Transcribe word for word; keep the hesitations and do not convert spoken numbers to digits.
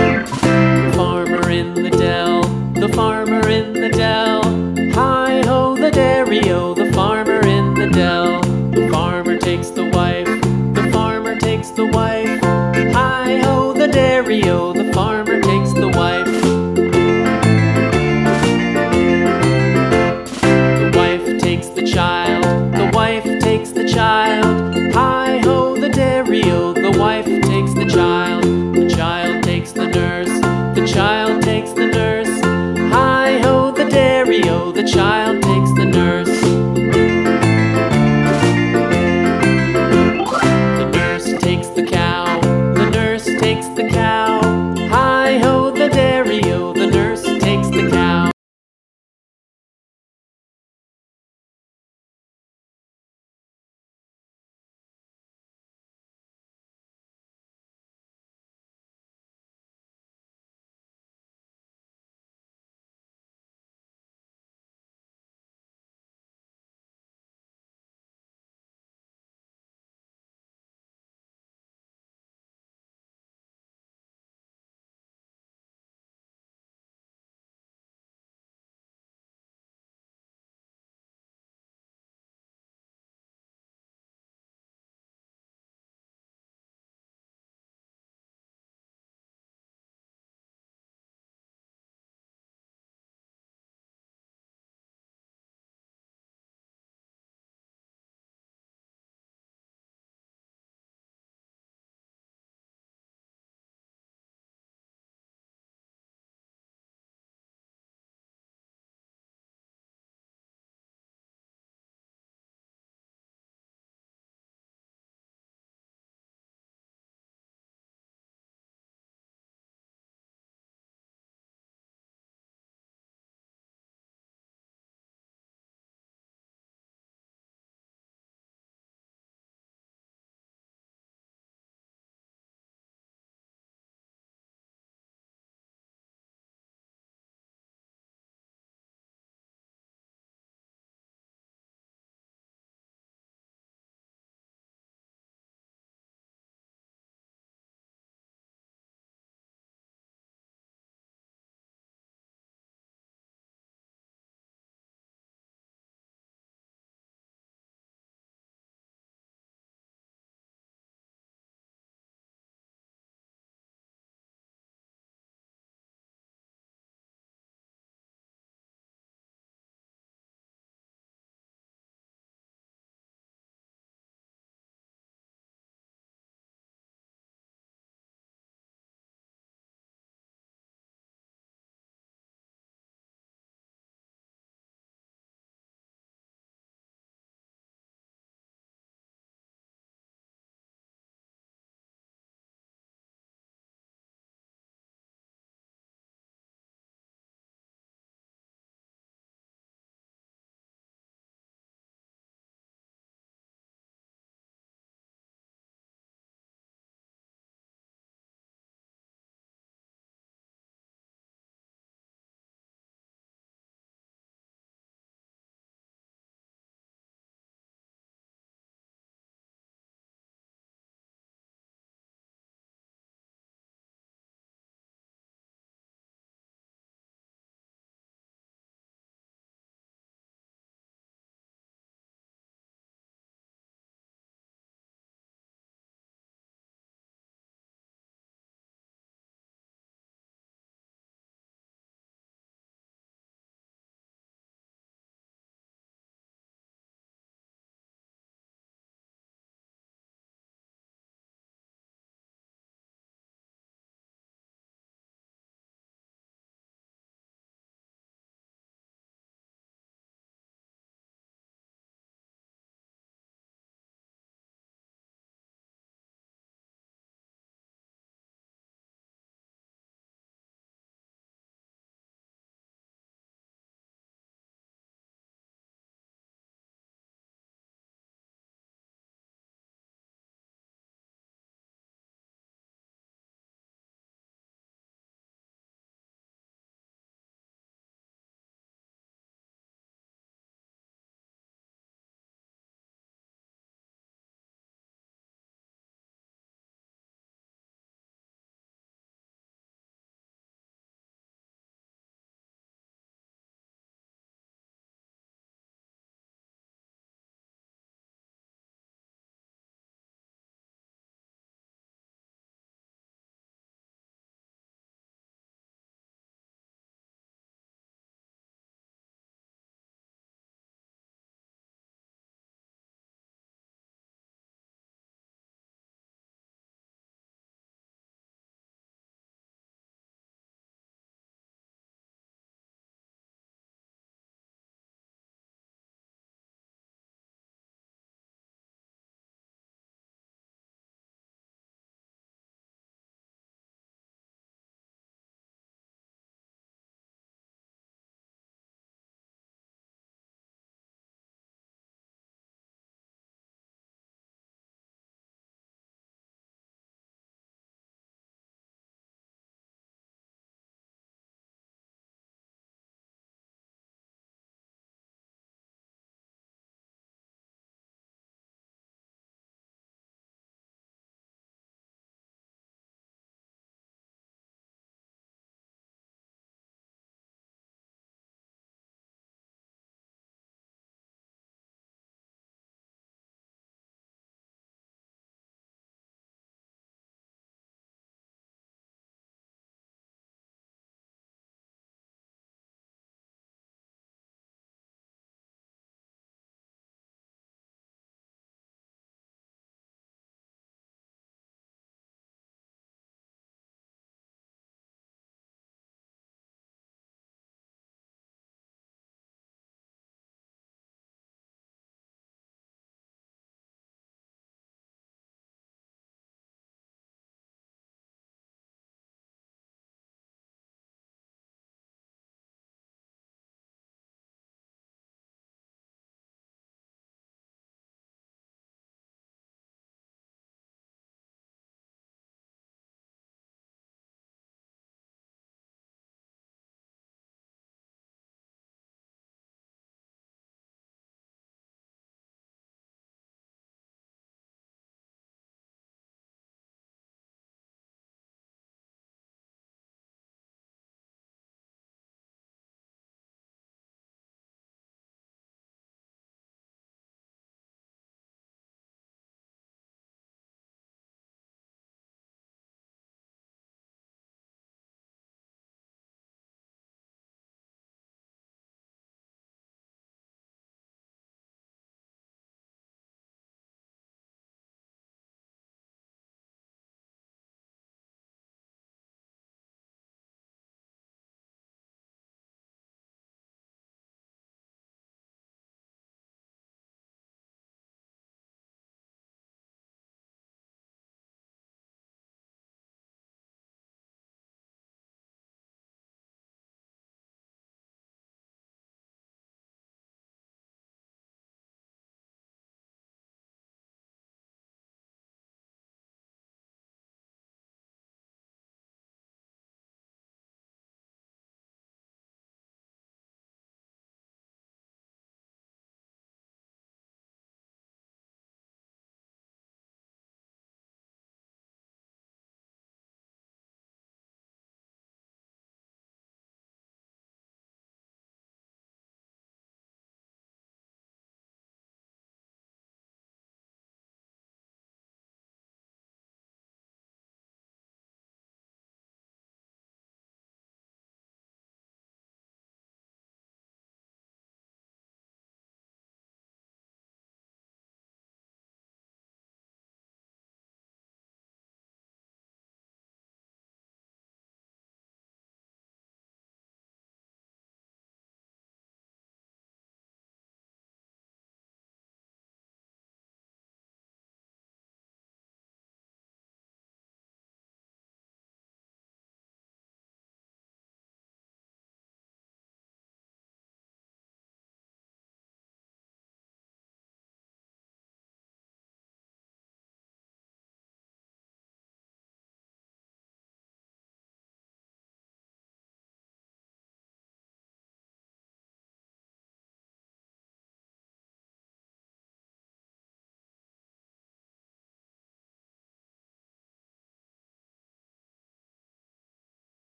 The farmer in the dell, the farmer in the dell. Hi-ho the dairy-o, the farmer in the dell. The farmer takes the wife, the farmer takes the wife. Hi-ho the dairy-o, the farmer